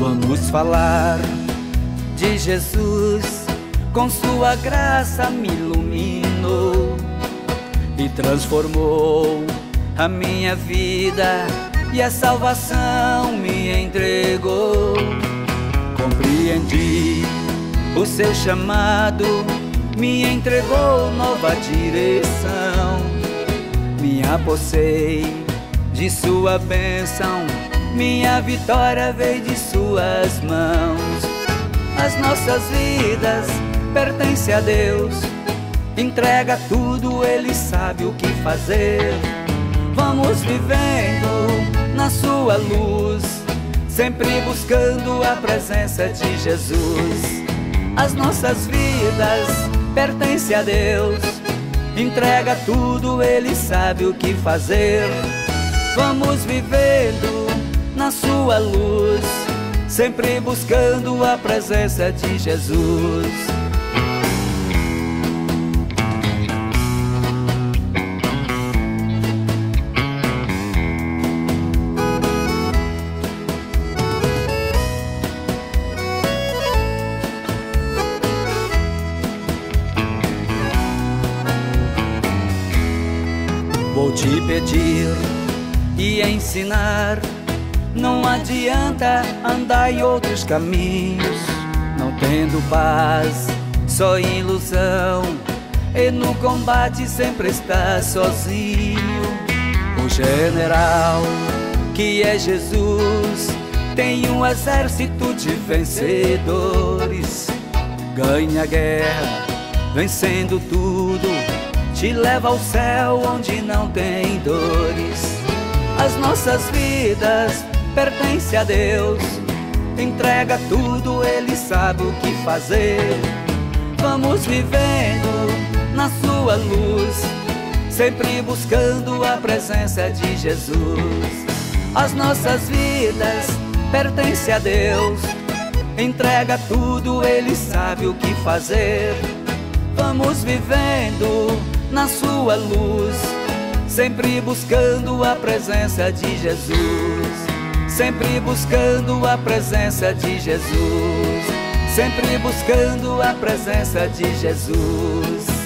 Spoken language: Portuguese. Vamos falar de Jesus, com sua graça me iluminou e transformou a minha vida e a salvação me entregou. Compreendi o seu chamado, me entregou nova direção, me apossei de sua bênção, minha vitória veio de suas mãos. As nossas vidas pertencem a Deus, entrega tudo, Ele sabe o que fazer. Vamos vivendo na sua luz, sempre buscando a presença de Jesus. As nossas vidas pertencem a Deus, entrega tudo, Ele sabe o que fazer. Vamos vivendo na sua luz, sempre buscando a presença de Jesus. Vou te pedir e ensinar, não adianta andar em outros caminhos, não tendo paz, só ilusão, e no combate sempre está sozinho. O general que é Jesus tem um exército de vencedores, ganha a guerra, vencendo tudo, te leva ao céu onde não tem dores. As nossas vidas pertencem a Deus, entrega tudo, Ele sabe o que fazer. Vamos vivendo na sua luz, sempre buscando a presença de Jesus. As nossas vidas pertencem a Deus, entrega tudo, Ele sabe o que fazer. Vamos vivendo na sua luz, sempre buscando a presença de Jesus, sempre buscando a presença de Jesus, sempre buscando a presença de Jesus.